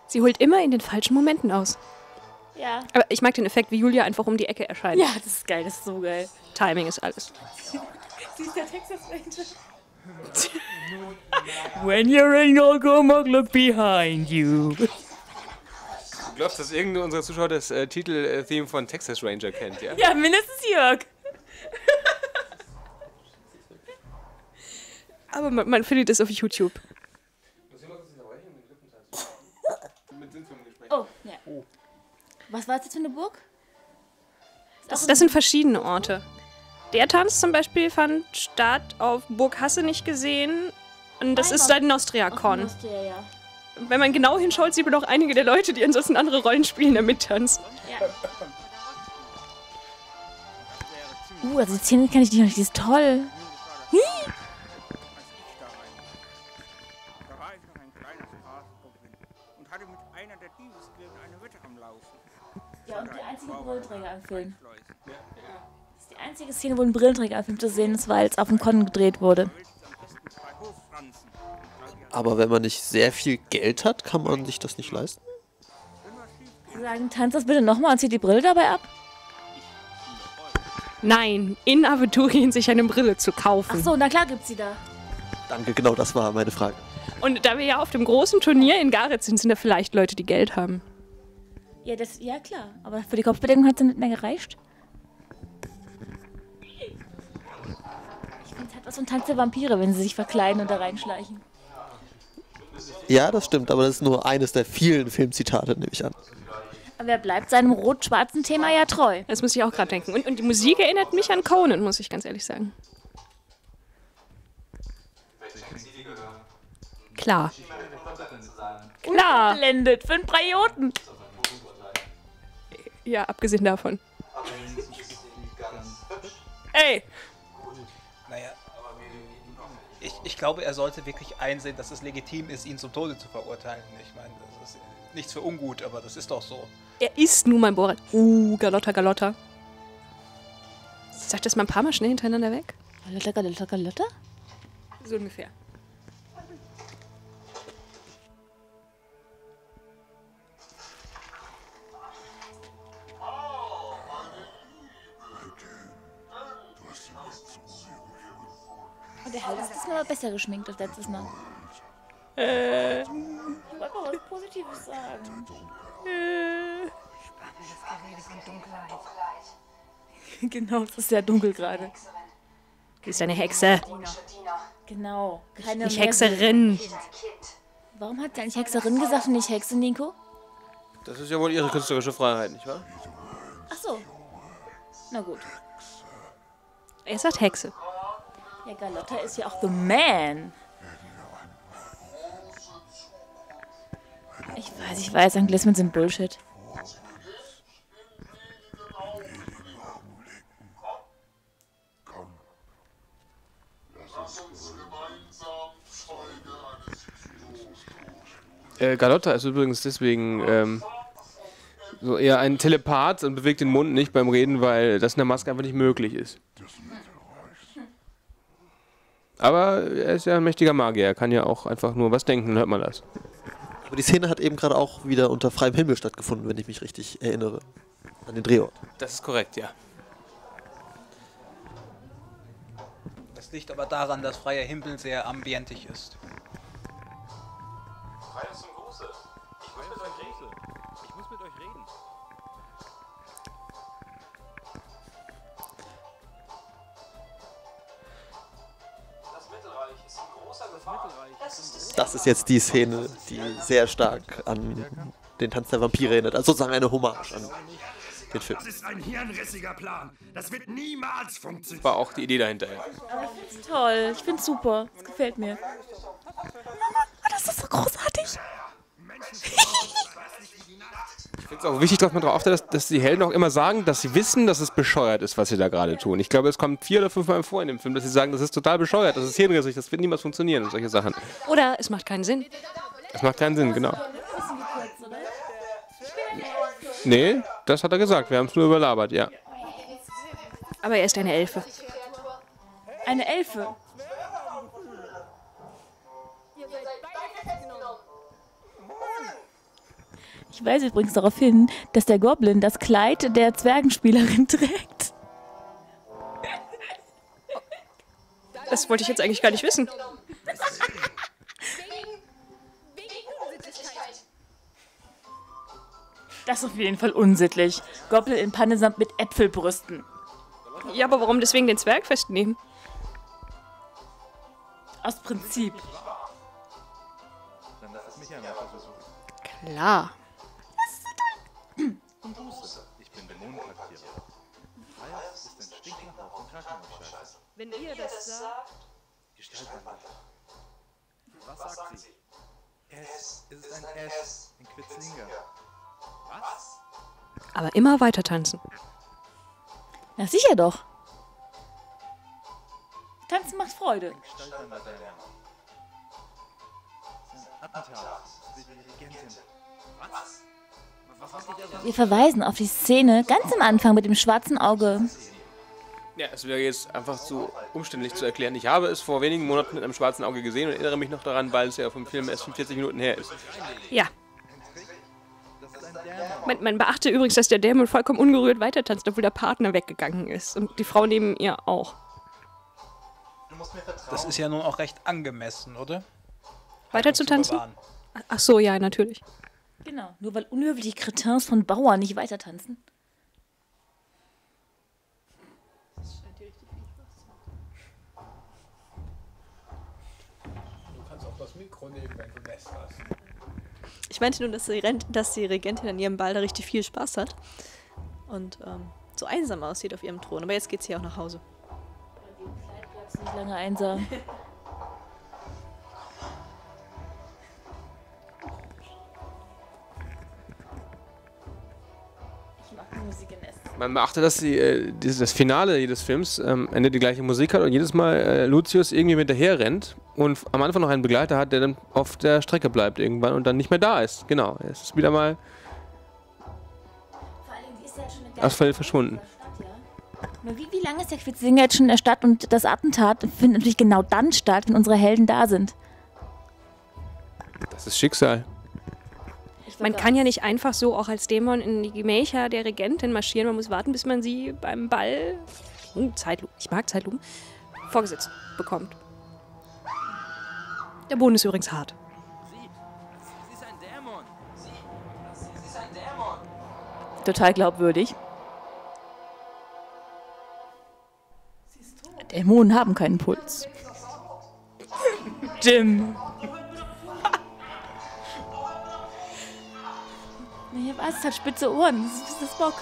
Sie holt immer in den falschen Momenten aus. Ja. Aber ich mag den Effekt, wie Julia einfach um die Ecke erscheint. Ja, das ist geil, das ist so geil. Timing ist alles. Sie ist der Texas Ranger. When you're in Jorgomark, look behind you. Du glaubst, dass irgendeiner unserer Zuschauer das äh, Titel-Theme von Texas Ranger kennt, ja? Ja, mindestens Jörg. Aber man, man findet es auf YouTube. Oh, ja. Oh. Was war das jetzt für eine Burg? Das, das sind verschiedene Orte. Der Tanz zum Beispiel fand statt auf Burg Hasse nicht gesehen. Und das ist seit AustriaCon. Austria, ja. Wenn man genau hinschaut, sieht man auch einige der Leute, die ansonsten andere Rollen spielen, da mittanzen. Ja. Uh, also Szene kann ich nicht noch nicht. Die ist toll. Hi. Ja, und die einzige Brillenträger im Film. Das ist die einzige Szene, wo ein Brillenträger im Film zu sehen ist, weil es auf dem Con gedreht wurde. Aber wenn man nicht sehr viel Geld hat, kann man sich das nicht leisten? Sie sagen, tanz das bitte nochmal und zieht die Brille dabei ab? Nein, in Aventurien sich eine Brille zu kaufen. Ach so, na klar gibt's sie da. Danke, genau das war meine Frage. Und da wir ja auf dem großen Turnier in Gareth sind, sind da vielleicht Leute, die Geld haben. Ja, das, ja klar, aber für die Kopfbedeckung hat es nicht mehr gereicht. Ich finde, es hat was von Tanz der Vampire, wenn sie sich verkleiden und da reinschleichen. Ja, das stimmt, aber das ist nur eines der vielen Filmzitate, nehme ich an. Aber er bleibt seinem rot-schwarzen Thema ja treu. Das muss ich auch gerade denken. Und, und die Musik erinnert mich an Conan, muss ich ganz ehrlich sagen. Klar. Klar. Blendet für einen Praiotin. Ja, abgesehen davon. Ey! Naja. Ich, ich glaube, er sollte wirklich einsehen, dass es legitim ist, ihn zum Tode zu verurteilen. Ich meine, das ist nichts für ungut, aber das ist doch so. Er ist nun mein Borat. Uh, Galotta, Galotta. Sag das mal ein paar Mal schnell hintereinander weg. Galotta, Galotta, Galotta? So ungefähr. Der Held ist das mal besser geschminkt als letztes Mal. Äh. Ich wollte mal was Positives sagen. Äh. Spannendes Gerede von Dunkelheit. Genau, es ist ja dunkel gerade. Du bist eine Hexe. Genau. Keine nicht Hexerin. Warum hat sie eigentlich Hexerin gesagt und nicht Hexe, Nico? Das ist ja wohl ihre künstlerische Freiheit, nicht wahr? Ach so. Na gut. Er sagt Hexe. Ja, Galotta ist ja auch the man. Ich weiß, ich weiß, Anglismen sind Bullshit. Äh, Galotta ist übrigens deswegen ähm, so eher ein Telepath und bewegt den Mund nicht beim Reden, weil das in der Maske einfach nicht möglich ist. Aber er ist ja ein mächtiger Magier, er kann ja auch einfach nur was denken, hört man das. Aber die Szene hat eben gerade auch wieder unter freiem Himmel stattgefunden, wenn ich mich richtig erinnere. An den Drehort. Das ist korrekt, ja. Das liegt aber daran, dass freier Himmel sehr ambientig ist. Freies zum Gruße. Ich muss mit euch reden. Ich muss mit euch reden. Das ist jetzt die Szene, die sehr stark an den Tanz der Vampire erinnert. Also sozusagen eine Hommage an den Film. Das ist ein hirnrissiger Plan. Das wird niemals funktionieren. War auch die Idee dahinter. Aber ich find's toll. Ich find's super. Es gefällt mir. Das ist so großartig. Ich find's auch wichtig, dass man darauf achtet, dass die Helden auch immer sagen, dass sie wissen, dass es bescheuert ist, was sie da gerade tun. Ich glaube, es kommt vier oder fünf Mal vor in dem Film, dass sie sagen, das ist total bescheuert, das ist hirnrissig, das wird niemals funktionieren und solche Sachen. Oder es macht keinen Sinn. Es macht keinen Sinn, genau. Nee, das hat er gesagt, wir haben es nur überlabert, ja. Aber er ist eine Elfe. Eine Elfe? Ich weise übrigens darauf hin, dass der Goblin das Kleid der Zwergenspielerin trägt. Das wollte ich jetzt eigentlich gar nicht wissen. Das ist auf jeden Fall unsittlich. Goblin in Pannesamt mit Äpfelbrüsten. Ja, aber warum deswegen den Zwerg festnehmen? Aus Prinzip. Dann lass es mich einmal versuchen. Klar. Das ist so toll. Und Buße. Ich bin Dämonenkassierer. Freies ist ein stinkender Haufen Krankenhausscheiße. Wenn ihr das sagt, Gestaltwandler. Was sagt sie? Es ist ein S, ein Quitzlinger. Was? Aber immer weiter tanzen. Na sicher doch. Tanzen macht Freude. Wir verweisen auf die Szene ganz am Anfang mit dem schwarzen Auge. Ja, es wäre jetzt einfach zu umständlich zu erklären. Ich habe es vor wenigen Monaten mit einem schwarzen Auge gesehen und erinnere mich noch daran, weil es ja vom Film erst fünfundvierzig Minuten her ist. Ja. Man, man beachte übrigens, dass der Dämon vollkommen ungerührt weitertanzt, obwohl der Partner weggegangen ist. Und die Frau neben ihr auch. Das ist ja nun auch recht angemessen, oder? Weiter zu tanzen? Ach so, ja, natürlich. Genau, nur weil unhöfliche Kretins von Bauern nicht weiter tanzen. Du kannst auch das Mikro nehmen, wenn du lässt hast. Ich meinte nur, dass die, Rent dass die Regentin an ihrem Ball da richtig viel Spaß hat und ähm, so einsam aussieht auf ihrem Thron. Aber jetzt geht's hier auch nach Hause. Bei dem Kleid bleibst du nicht lange einsam. Ich mag die Musik in Essen. Man beachte, dass die, äh, das Finale jedes Films am ähm, Ende die gleiche Musik hat und jedes Mal äh, Lucius irgendwie hinterher rennt und am Anfang noch einen Begleiter hat, der dann auf der Strecke bleibt irgendwann und dann nicht mehr da ist. Genau, es ist wieder mal Asphalel verschwunden. Ja. Wie, wie lange ist der Quitzsinger jetzt schon in der Stadt und das Attentat findet natürlich genau dann statt, wenn unsere Helden da sind. Das ist Schicksal. Man kann ja nicht einfach so auch als Dämon in die Gemächer der Regentin marschieren. Man muss warten, bis man sie beim Ball, oh, Zeitlupen, ich mag Zeitlupen, vorgesetzt bekommt. Der Boden ist übrigens hart. Sie, sie ist ein Dämon. Sie, sie ist ein Dämon. Total glaubwürdig. Dämonen haben keinen Puls. Jim. Ja, was? Es hat spitze Ohren. Das ist das Bock.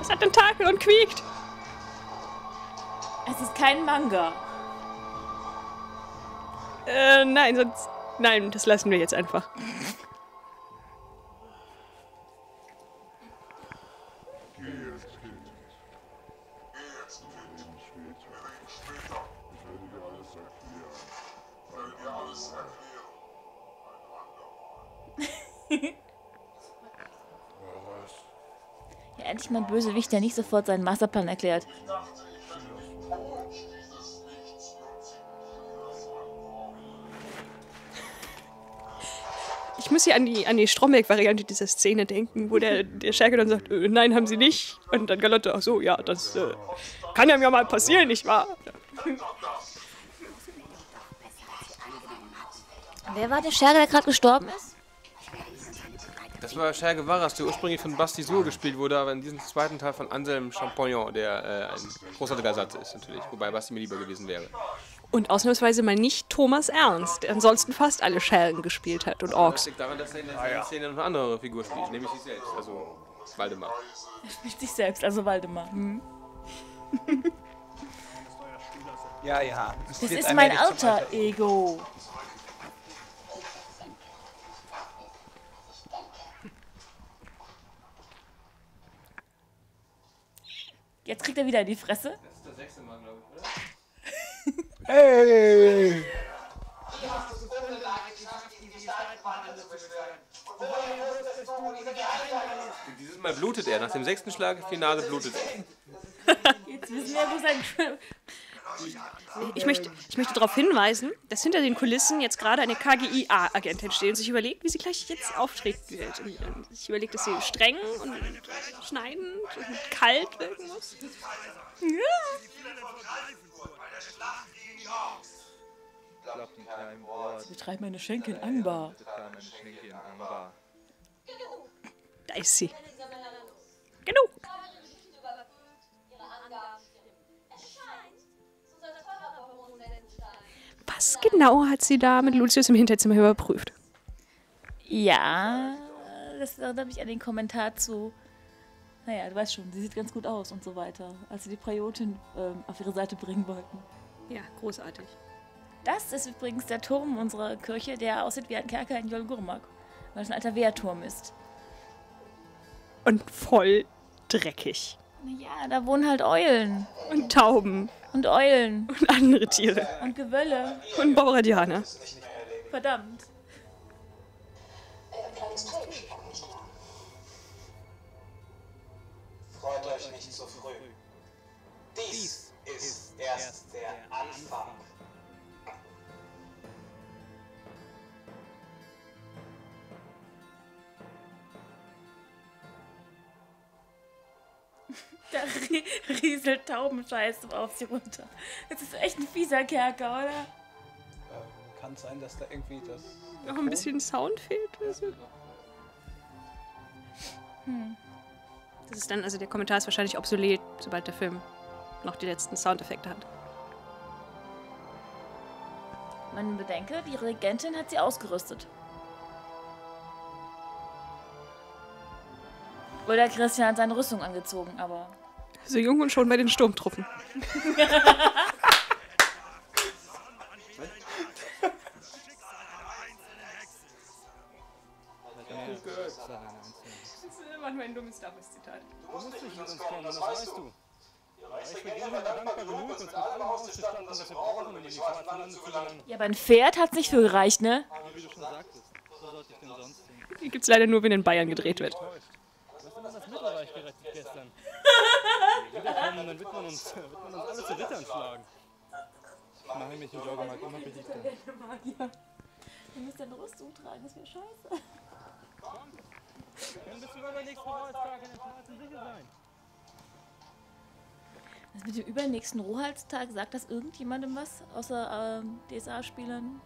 Es hat Tentakel und quiekt. Es ist kein Manga. Äh, nein, sonst... Nein, das lassen wir jetzt einfach. Ja, endlich mal ein Bösewicht, der nicht sofort seinen Masterplan erklärt. Ich muss hier an die, an die Stromberg-Variante dieser Szene denken, wo der, der Scherke dann sagt, äh, nein, haben sie nicht. Und dann Galotta, ach so, ja, das äh, kann ja mir mal passieren, nicht wahr? Wer war der Scherke, der gerade gestorben ist? Das war Scherge Varras, der ursprünglich von Basti Sur gespielt wurde, aber in diesem zweiten Teil von Anselm Champollion, der äh, ein großartiger Satz ist natürlich, wobei Basti mir lieber gewesen wäre. Und ausnahmsweise mal nicht Thomas Ernst, der ansonsten fast alle Schergen gespielt hat und Orks. Das liegt daran, dass er in der ah, ja. Szene noch eine andere Figur spielt, nämlich sich selbst, also Waldemar. Er spielt sich selbst, also Waldemar. Hm. Ja, ja. Das, das ist mein Alter Ego. Jetzt kriegt er wieder in die Fresse. Das ist der sechste Mann, glaube ich, oder? Hey! Dieses Mal blutet er. Nach dem sechsten Schlag auf die Nase blutet er. Jetzt wissen wir, wo sein... Ich möchte, ich möchte darauf hinweisen, dass hinter den Kulissen jetzt gerade eine K G I A-Agentin steht und sich überlegt, wie sie gleich jetzt auftreten wird. Und sich überlegt, dass sie streng und schneidend und kalt wirken muss. Ja. Sie betreibt meine Schenke in Anbar. Da ist sie. Genug. Was genau hat sie da mit Lucius im Hinterzimmer überprüft? Ja, das erinnert mich an den Kommentar zu, naja, du weißt schon, sie sieht ganz gut aus und so weiter, als sie die Praiotin ähm, auf ihre Seite bringen wollten. Ja, großartig. Das ist übrigens der Turm unserer Kirche, der aussieht wie ein Kerker in Yol'Ghurmak, weil es ein alter Wehrturm ist. Und voll dreckig. Ja, da wohnen halt Eulen. Und Tauben. Und Eulen. Und andere Tiere. Und Gewölle. Und Bauerdianer. Verdammt. Freut euch nicht so früh. Dies ist erst der Anfang. Da rieselt Taubenscheiße auf sie runter. Das ist echt ein fieser Kerker, oder? Ja, kann es sein, dass da irgendwie das... Noch ein bisschen Sound fehlt? Oder so? Hm. Das ist dann, also der Kommentar ist wahrscheinlich obsolet, sobald der Film noch die letzten Soundeffekte hat. Man bedenke, die Regentin hat sie ausgerüstet. Oder Christian hat seine Rüstung angezogen, aber... So jung und schon bei den Sturmtruppen. Das ist manchmal ein dummes Star-Zitat. Du musst nicht mit uns kommen, das weißt du. Ja, aber ein Pferd hat's nicht für gereicht, ne? Wie du schon sagtest, so sollte ich denn sonst sehen. Die gibt's leider nur, wenn in Bayern gedreht wird. Das ist das Mittelreich gerechnet gestern. Dann wird man uns alle zu Rittern schlagen. Ich mache mich in Jorgomark immer beliebter. Du müsst deine Rüstung tragen, das wäre scheiße. Dann bist du übernächsten Rohhalstag in den Platzen sicher sein. Das mit dem übernächsten Rohhalstag, sagt das irgendjemandem was? Außer äh, D S A-Spielern?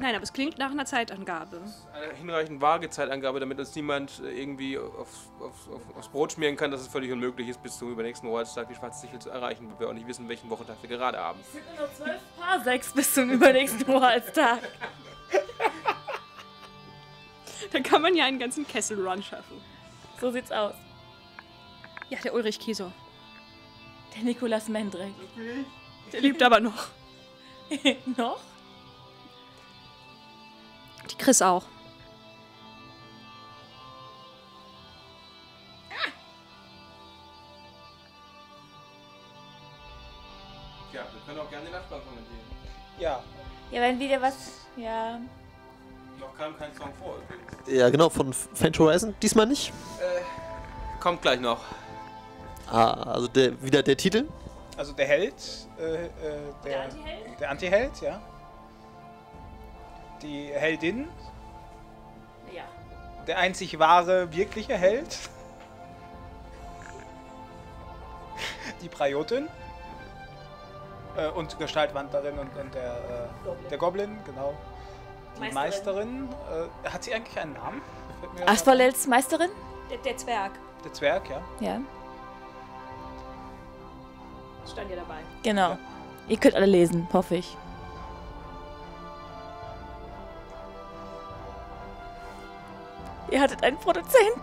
Nein, aber es klingt nach einer Zeitangabe. Eine hinreichend vage Zeitangabe, damit uns niemand irgendwie aufs, aufs, aufs Brot schmieren kann, dass es völlig unmöglich ist, bis zum übernächsten Warholstag die Schwarze Sichel zu erreichen, weil wir auch nicht wissen, welchen Wochentag wir gerade haben. Es sind nur noch zwölf Paar sechs bis zum übernächsten Warholstag. Da kann man ja einen ganzen Kessel-Run schaffen. So sieht's aus. Ja, der Ulrich Kiesow. Der Nikolas Mendrick. Der lebt aber noch. Noch? Die Chris auch. Ja, wir können auch gerne den Nachbarn kommentieren. Ja. Ja, wenn wieder was... Ja. Noch kam kein Song vor übrigens. Ja, genau, von Faint Horizon. Diesmal nicht. Äh, kommt gleich noch. Ah, also der, wieder der Titel? Also der Held. Äh, äh, der Anti-Held? Der Anti-Held, ja. Die Heldin. Ja. Der einzig wahre, wirkliche Held. Die Praiotin. Äh, und Gestaltwandlerin und, und der, äh, Goblin. Der Goblin, genau. Die Meisterin. Meisterin äh, hat sie eigentlich einen Namen? Asphalels Meisterin? Der, der Zwerg. Der Zwerg, ja. Ja. Das stand ja dabei. Genau. Ja. Ihr könnt alle lesen, hoffe ich. Ihr hattet einen Produzenten.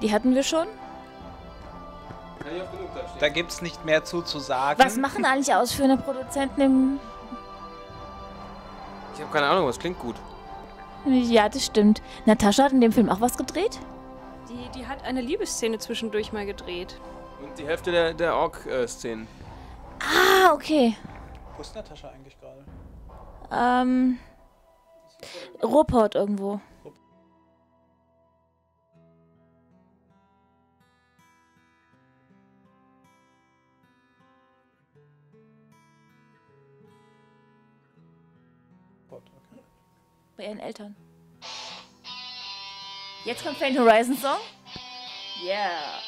Die hatten wir schon. Da gibt es nicht mehr zu, zu sagen. Was machen eigentlich ausführende Produzenten im... Ich habe keine Ahnung, was klingt gut. Ja, das stimmt. Natascha hat in dem Film auch was gedreht? Die, die hat eine Liebesszene zwischendurch mal gedreht. Und die Hälfte der, der Ork-Szenen. Ah, okay. Wo ist Natascha eigentlich gerade? Ähm... Rupport irgendwo. Rupport, okay. Bei ihren Eltern. Jetzt kommt Faint Horizon Song. Yeah.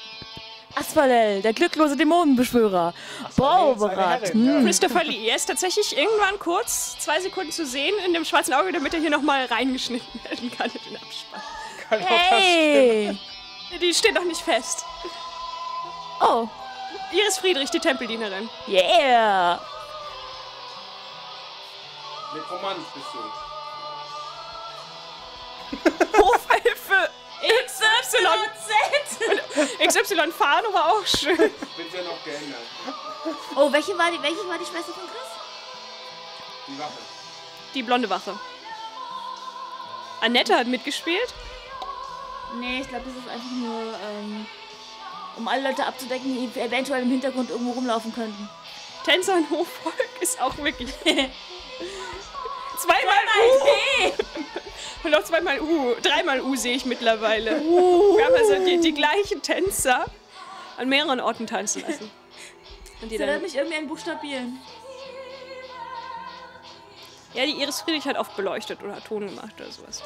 Asphalel, der glücklose Dämonenbeschwörer. Bauberat. Hm. Christopher Lee, er ist tatsächlich irgendwann kurz zwei Sekunden zu sehen in dem schwarzen Auge, damit er hier nochmal reingeschnitten werden kann in den Abspann. Kann hey! Die steht noch nicht fest. Oh. Iris Friedrich, die Tempeldienerin. Yeah! Nekromant bist du. Hofhilfe! X Y Z! X Y Fano war auch schön. Wird ja noch geändert. Oh, welche war die, welche war die Schwester von Chris? Die Wache. Die blonde Wache. Annette hat mitgespielt. Nee, ich glaube, das ist einfach nur, ähm, um alle Leute abzudecken, die eventuell im Hintergrund irgendwo rumlaufen könnten. Tänzer und Hofvolk ist auch wirklich... Zweimal U! Und noch zweimal U. Dreimal U sehe ich mittlerweile. Uh. Wir haben also die, die gleichen Tänzer an mehreren Orten tanzen lassen. Und die Sie dann mich irgendwie ein Buchstabieren. Ja, die Iris Friedrich hat oft beleuchtet oder hat Ton gemacht oder sowas.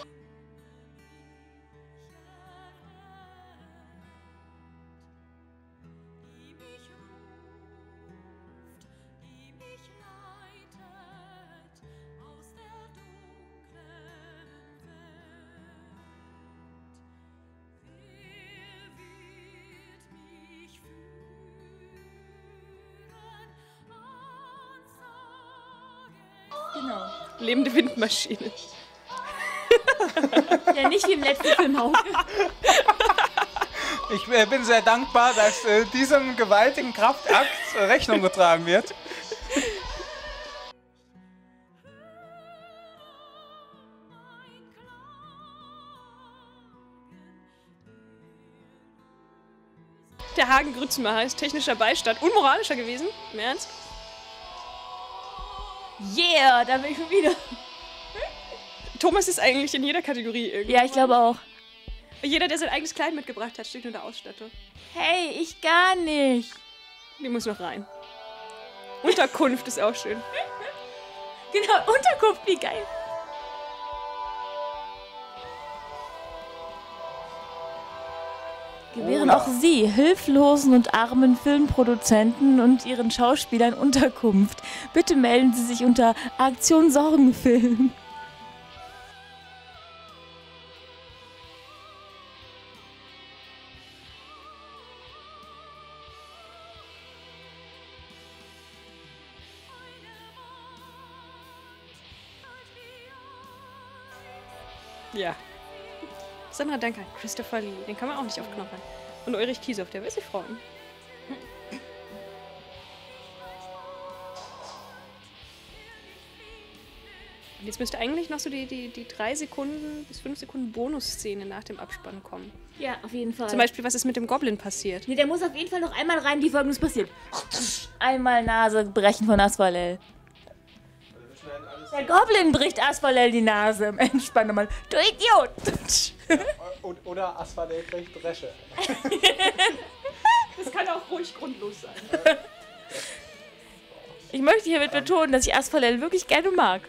Lebende Windmaschine. Ja, nicht wie im letzten Film auch. Ich äh, bin sehr dankbar, dass äh, diesem gewaltigen Kraftakt äh, Rechnung getragen wird. Der Hagen Grützmacher ist technischer Beistand. Unmoralischer gewesen, im Ernst? Yeah, da bin ich schon wieder. Thomas ist eigentlich in jeder Kategorie irgendwie. Ja, ich glaube auch. Jeder, der sein eigenes Kleid mitgebracht hat, steht nur in der Ausstattung. Hey, ich gar nicht. Die muss noch rein. Unterkunft ist auch schön. Genau, Unterkunft, wie geil. Gewähren auch sie, hilflosen und armen Filmproduzenten und ihren Schauspielern Unterkunft. Bitte melden Sie sich unter Aktion Sorgenfilm. Ja. Sandra, danke an Christopher Lee, den kann man auch nicht aufknoppern. Und Ulrich Kiesow, der will sich freuen. Und jetzt müsste eigentlich noch so die, die, die drei Sekunden bis fünf Sekunden Bonusszene nach dem Abspann kommen. Ja, auf jeden Fall. Zum Beispiel, was ist mit dem Goblin passiert? Nee, der muss auf jeden Fall noch einmal rein, wie Folgendes passiert. Einmal Nase brechen von Asphalel. Der Goblin bricht Asphalel die Nase im Entspann nochmal. Du Idiot! Ja, oder Asphalel kriegt Dresche. Das kann auch ruhig grundlos sein. Ich möchte hiermit betonen, dass ich Asphalel wirklich gerne mag.